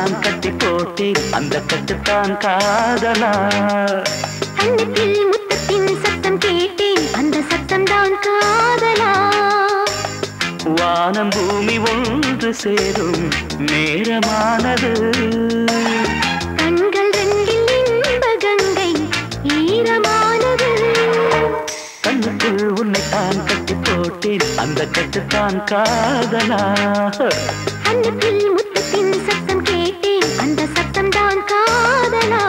நான் கட்டி போட்டி அந்த கட்டுத்தான் காதலா. அந்த கிளி முத்தத்தின் சத்தம் கேட்டேன் அந்த சத்தம்தான் காதலா. வானம் பூமி ஒன்று சேரும் நேரமானது. கண்கள் ரெண்டில் இன்ப கங்கை ஈரமானது. கண்ணுக்குள் உன்னை தான் கட்டி போட்டேன் அந்த கட்டுத்தான் காதலா. அந்த கிளி முத்தத்தின் சத்தம் கேட்டேன் அந்த சத்தம்தான் காதலா.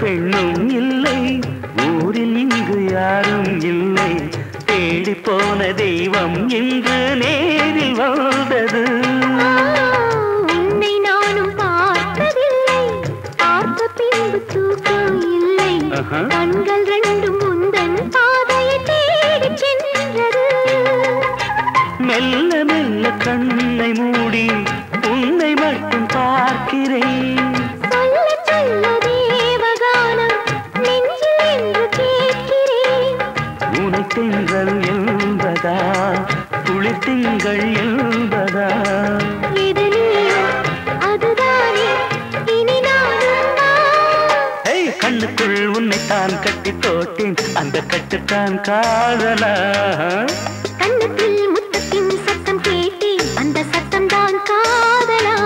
பெண்ணும் இல்லை ஊரில் இங்கு யாரும் இல்லை. தேடி போன தெய்வம் இன்று நேரில் வந்தது. உன்னை நானும் பார்த்ததில்லை, பார்த்த பின்பு தூக்கம் இல்லை. கண்கள் ரெண்டும் முந்தன் பாதையை தேடி சென்றது. மெல்ல மெல்ல கண்ணை மூடி உன்னை மட்டும் பார்க்கிறேன். திங்கள் என்பதா குளிர் திங்கள் என்பதா அதுதானே இனி நானும். கண்ணுக்குள் உன்னை தான் கட்டி போட்டேன் அந்த கட்டுத்தான் காதலா. கண்ணுக்குள் முத்தத்தின் சத்தம் கேட்டேன் அந்த சத்தம்தான் காதலா.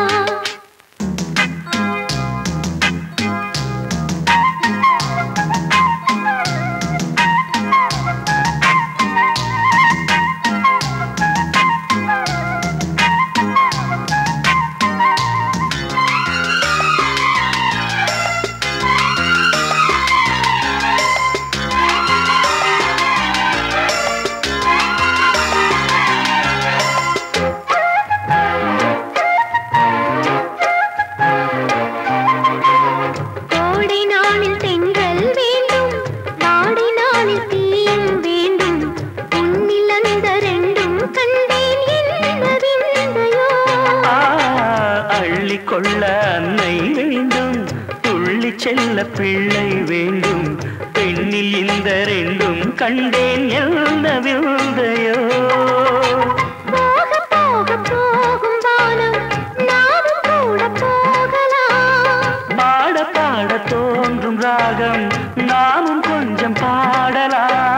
கொள்ள அன்னை வேண்டும், துள்ளி செல்ல பிள்ளை வேண்டும். பெண்ணில் இந்த ரெண்டும் கண்டேன் என்ன விந்தையோ. பாட பாட தோன்றும் ராகம் நாமும் கொஞ்சம் பாடலாம்.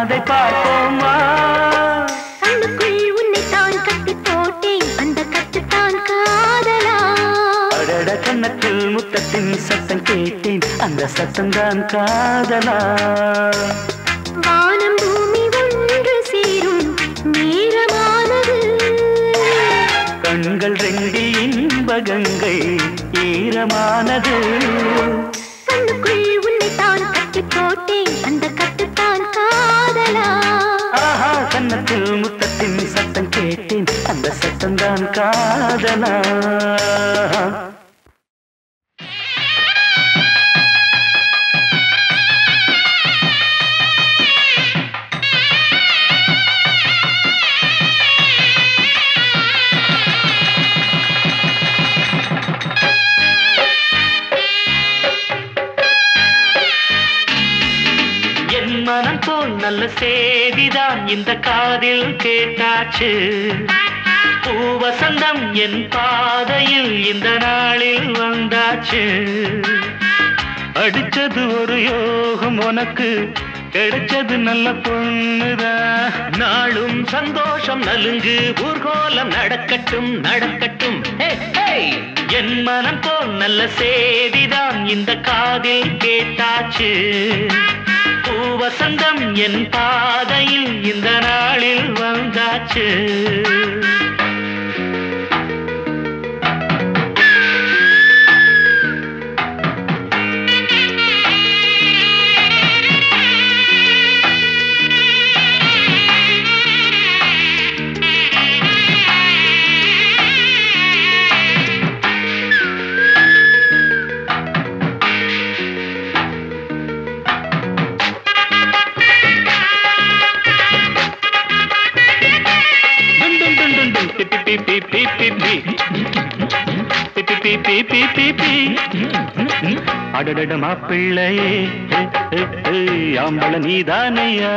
அதை பார்ப்போமா. கண்ணுக்குள் உன்னை தான் கட்டி போட்டேன் அந்த கட்டுத்தான் காதலா. அடட கண்ணத்தில் முத்தத்தின் சத்தம் கேட்டேன் அந்த சத்தம்தான் காதலா. வானம் பூமி ஒன்று சேரும் நேரமானது. கண்கள் ரெண்டில் இன்ப கங்கை ஈரமானது. கண்ணுக்குள் உன்னை தான் கட்டி போட்டேன் அந்த கட்டுத்தான் காதலா. ஆஹா கண்ணத்தில் முத்தத்தின் சத்தம் கேட்டேன் அந்த சத்தம்தான் காதலா. மனம் போல் நல்ல செய்திதான் இந்த காதில் கேட்டாச்சு. பூவசந்தம் என் பாதையில் இந்த நாளில் வந்தாச்சு. அடிச்சது ஒரு யோகம் உனக்கு கிடைச்சது நல்ல பொண்ணுதான். நாளும் சந்தோஷம் நலுங்கு ஊர்கோலம் நடக்கட்டும் நடக்கட்டும். என் மனம் போல் நல்ல செய்திதான் இந்த காதில் கேட்டாச்சு. பூவசந்தம் என் பாதையில் இந்த நாளில் வந்தாச்சு. அடடட மாப்பிள்ளையே ஆம்பள நீதானையா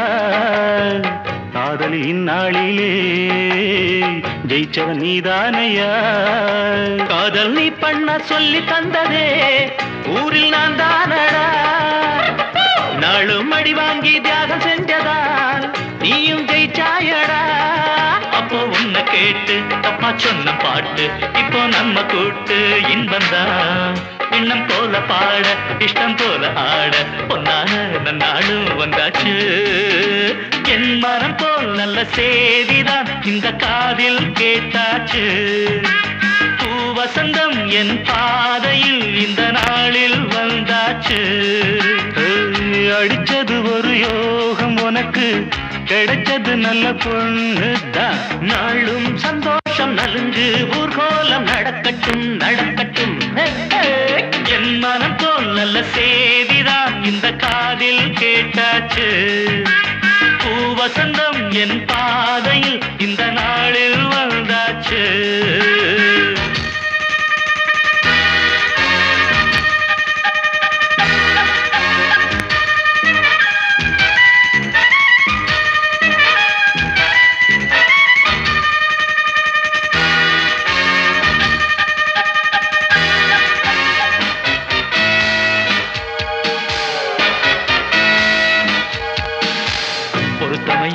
காதலின் நாளிலே ஜெயிச்சவன் நீதானையா காதல் நீ பண்ண சொல்லி தந்ததே ஊரில் நான் தானடா நாளும் அடி வாங்கி தியாகம் செஞ்சதான் நீயும் ஜெயிச்சாயடா அப்போ உன்னை கேட்டு தப்பா சொன்ன பாட்டு இப்போ நம்ம கூட்டு இன்பந்தான் எண்ணம் போல பாட இஷ்டம் போல ஆட பொன்னான நானும் வந்தாச்சு என் மரம் போல் நல்ல சேதிதான் இந்த காதில் கேட்டாச்சு பூ வசந்தம் என் பாதையில் இந்த நாளில் வந்தாச்சு அடிச்சது ஒரு யோகம் உனக்கு கிடைச்சது நல்ல பொண்ணுதான் நாளும் சந்தோஷம் நலுங்கு ஊர்கோலம் நடக்கட்டும் நடக்கட்டும் என் மனம் போல் நல்ல சேதிதான் இந்த காதில் கேட்டாச்சு பூ வசந்தம் என் பாதையில் இந்த நாளில் வந்தாச்சு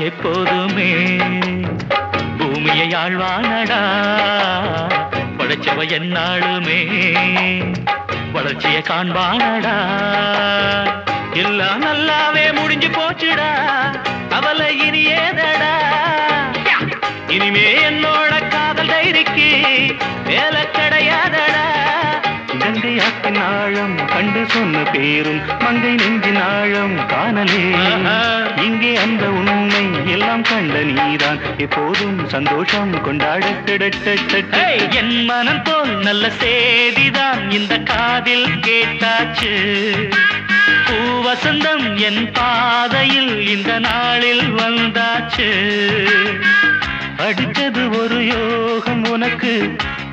எப்போதுமே பூமியை ஆழ்வானடா படைச்சவ என்னாளுமே வளர்ச்சியை காண்பானடா எல்லாம் நல்லாவே முடிஞ்சு போச்சுடா அவளை இனி ஏதடா இனிமே என்னோட காதல் டைரிக்கு வேலை கிடையாதடா கங்கையாத்தின் ஆழம் கண்டு சொன்ன பேரும் மங்கை நெஞ்சின் ஆழம் காணலே இங்கே அந்த உண்மை எல்லாம் கண்ட நீதான் எப்போதும் சந்தோஷம் கொண்டாட என் மனம் போல் நல்ல சேதிதான் இந்த காதில் கேட்டாச்சு பூ வசந்தம் என் பாதையில் இந்த நாளில் வந்தாச்சு அடிச்சது ஒரு யோகம் உனக்கு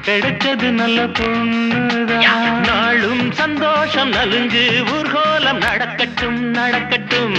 கிடைச்சது நல்ல பொண்ணுதான் நாளும் சந்தோஷம் நலுங்கு ஊர்கோலம் நடக்கட்டும் நடக்கட்டும்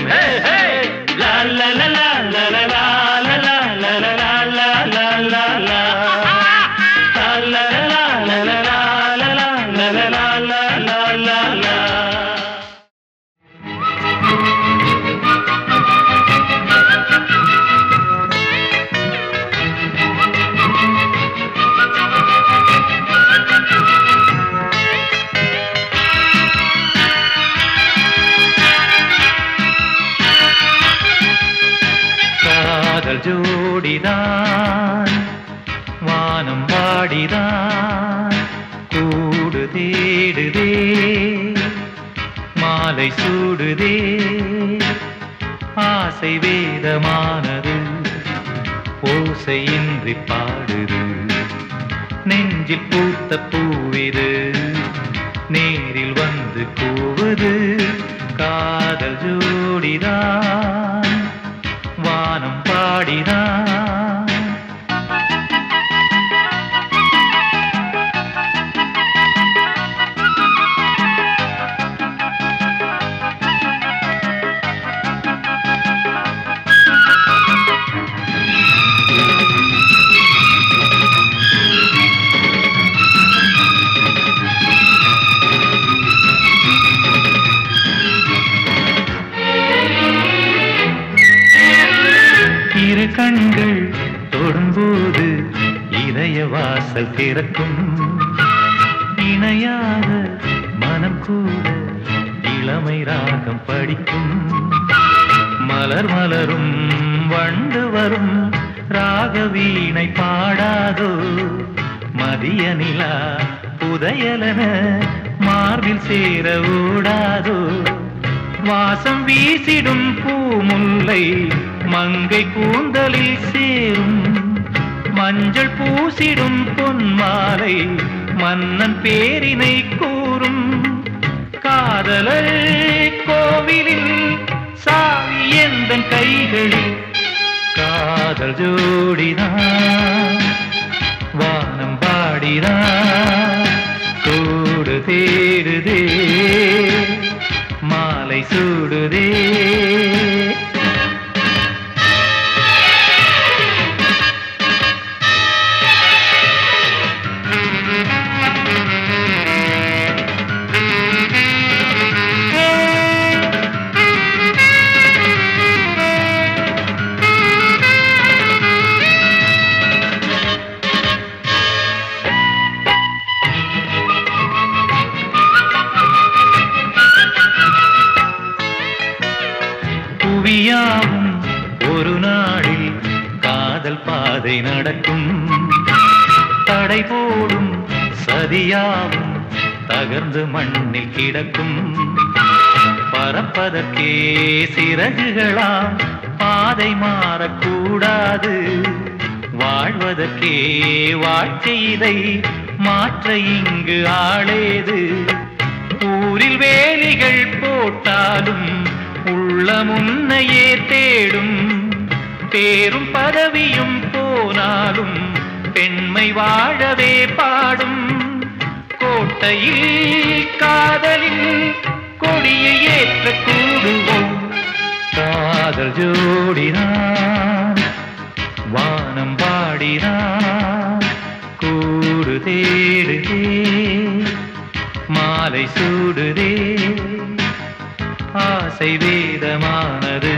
வானம் வாடிதான் கூடு தேடுதே மாலை சூடுதே ஆசை வேதமானது ஓசையின்றி பாடுது நெஞ்சில் பூத்த பூவிது நேரில் வந்து கூவுது காதல் ஜோடிதான் வானம் பாடிதான் கண்கள் தொடும்போது இதய வாசல் திறக்கும் இணையாத மனம் கூட இளமை ராகம் படிக்கும் மலர் மலரும் வண்டு வரும் ராக வீணை பாடாதோ மதிய நிலா புதையலன மார்பில் சேர ஓடாதோ வாசம் வீசிடும் பூமுல்லை மங்கை கூந்தலில் சேரும் மஞ்சள் பூசிடும் பொன்மாலை மன்னன் பேரினை கூறும் காதலர் கோவிலில் சாவி எந்தன் கைகளில் காதல் ஜோடிதான் रे। மண்ணில் கிடக்கும் பறப்பதற்கே சிறகுகளாம் பாதை மாறக்கூடாது, வாழ்வதற்கே வாழ்க்கை இதை மாற்ற இங்கு ஆளேது. ஊரில் வேலிகள் போட்டாலும் உள்ள முன்னையே தேடும், பேரும் பதவியும் போனாலும் பெண்மை வாழவே பாடும். கோட்டையில் காதலில் கொடியை ஏற்ற கூடுவோம், காதல் ஜோடினான் வானம் பாடினான். கூடு தேடுதே மாலை சூடுதே, ஆசை வேதமானது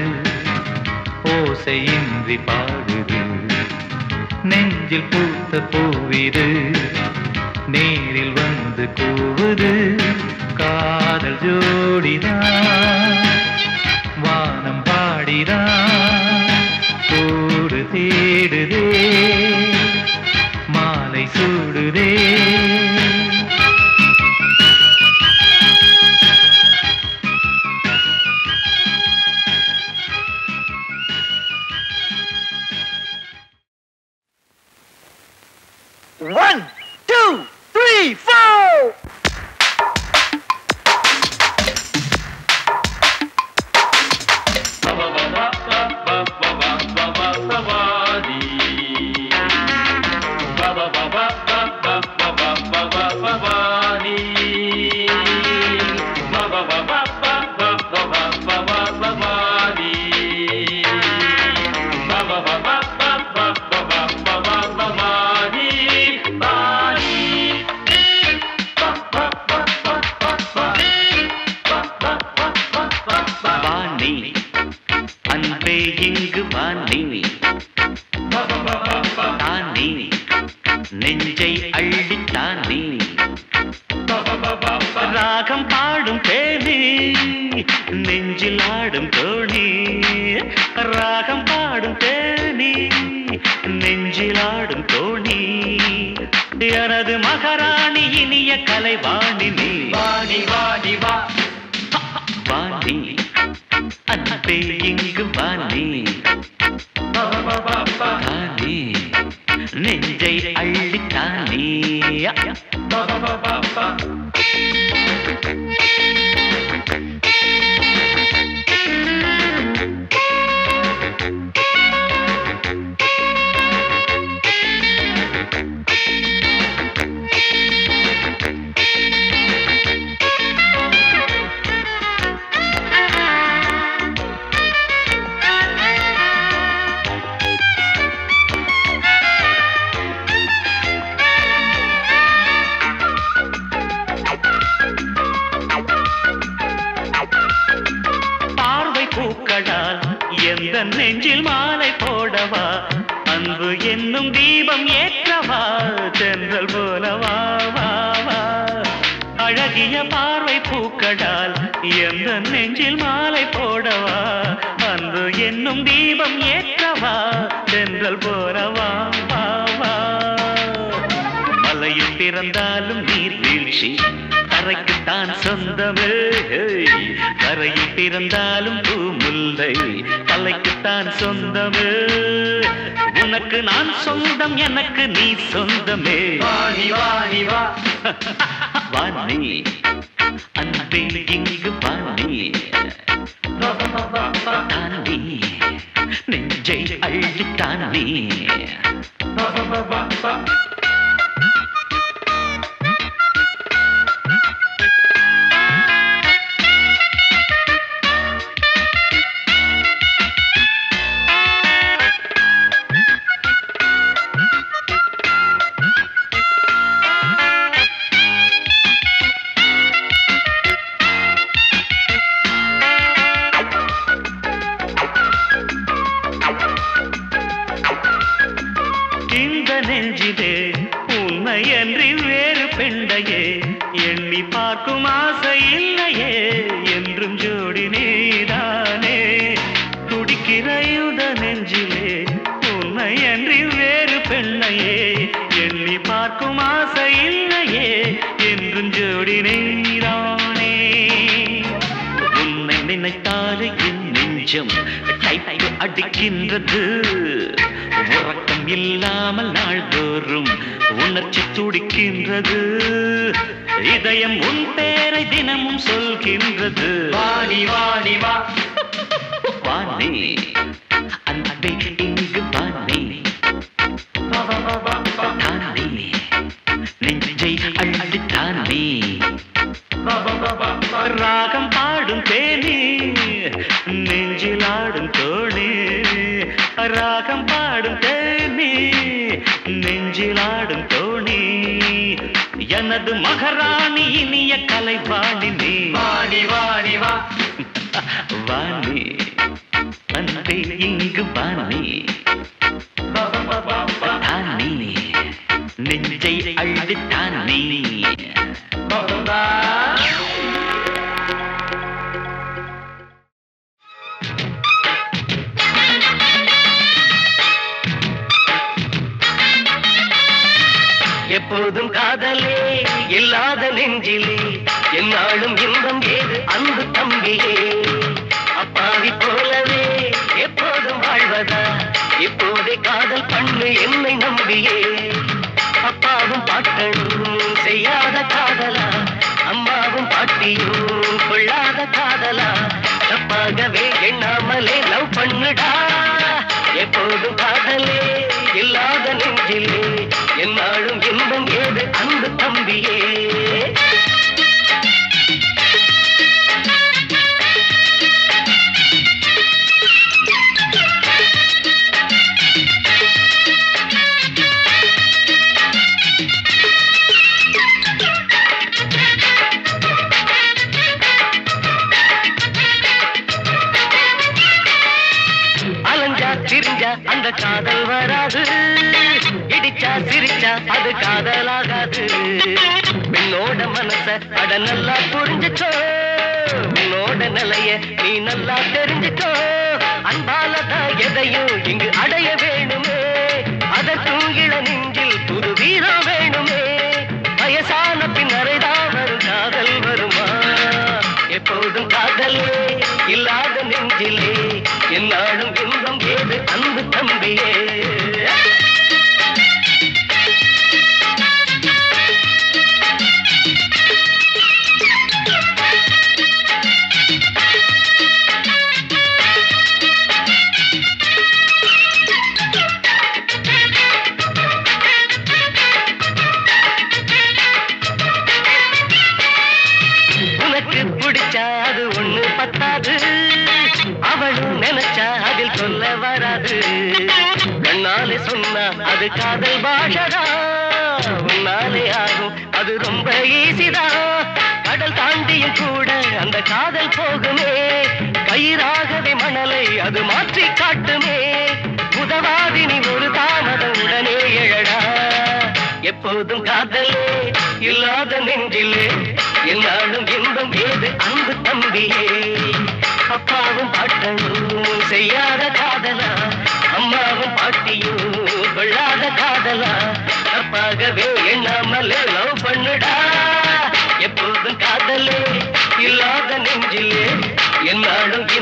ஓசையின்றி பாடுது. நெஞ்சில் பூத்த பூவிது நேரில் வந்து கூவுது, காதல் ஜோடிதான் வானம் பாடிதான். கூடு தேடுதே மாலை சூடுதே, நெஞ்சிதே உண்மை என்று வேறு பெண்டையே எண்ணி பார்க்கும் ஆசை இல்லையே என்றும் ஜோடி நீதானே துடிக்கிற யுத நெஞ்சிலே உண்மை என்று வேறு பெண்ணையே எண்ணி பார்க்கும் ஆசை இல்லையே என்றும் ஜோடி நீதானே உன்னை நினைத்தாலே என் நெஞ்சம் கைப்பை அடிக்கின்றது உறக்கம் இல்லாமல் நாள்தோறும் உணர்ச்சி துடிக்கின்றது இதயம் உன் பேரை தினமும் சொல்கின்றது வாணி வாணி வா வாணி அன்பே இங்கு வாணி தானே நெஞ்சை அள்ளித்தானே ராகம் பாடும் தேனி நெஞ்சில் ஆடும் தோழி ராகம் பாடும் தேனி நெஞ்சில் ஆடும் தோணி எனது மகாராணி இனிய கலை பாடினி வாணி வாணி வா வாணி அன்பே இங்கு வாணி தானே நெஞ்சை அள்ளித்தானே எப்போதும் காதலே இல்லாத நெஞ்சிலே என்னாலும் இன்பம் ஏது அன்பு தம்பியே அப்பாவி போலவே எப்போதும் வாழ்வதா இப்போதே காதல் பண்ணு என்னை நம்பியே அப்பாவும் பாட்டனும் செய்யாத காதலா அம்மாவும் பாட்டியும் கொள்ளாத காதலா தப்பாகவே எண்ணாமலே லவ் பண்ணுடா எப்போதும் காதலே இல்லாத நெஞ்சிலே என்னாலும் இன்பம் ஏது அன்பு தம்பியே அலஞ்சா திரிஞ்சா அந்த காதல் வராது இடிச்சா சிரிச்சா அது காதலாகாது என்னோட மனச அட நல்லா புரிஞ்சுக்கோ என்னோட நிலைய நீ நல்லா தெரிஞ்சுக்கோ அன்பாலதான் எதையும் இங்கு அடைய வேணுமே அதற்கும் இள நெஞ்சில் புது வீரம் வேணுமே வயசான பின்னரைதான் வரும் காதல் வருமா எப்போதும் காதலே இல்லாத நெஞ்சிலே எல்லாரும் இன்பம் ஏது அன்பு தம்பியே அது காதல் பாஷதா உன்னாலே ஆகும் அது ரொம்ப ஈசிதா கடல் தாண்டியும் கூட அந்த காதல் போகுமே கயிறாகவே மணலை அது மாற்றி காட்டுமே உதவாதி நீ ஒரு தாமதம் உடனே எழடா எப்போதும் காதலே இல்லாத நெஞ்சிலே எல்லாரும் இன்பம் ஏது அன்பு தம்பியே அப்பாவும் பாட்டனும் செய்யாத காதலா அம்மாவும் பாட்டியும் கொள்ளாத காதலா தப்பாகவே எண்ணாமலே லவ் பண்ணுடா எப்போதும் காதலே இல்லாத நெஞ்சிலே என்னாலும்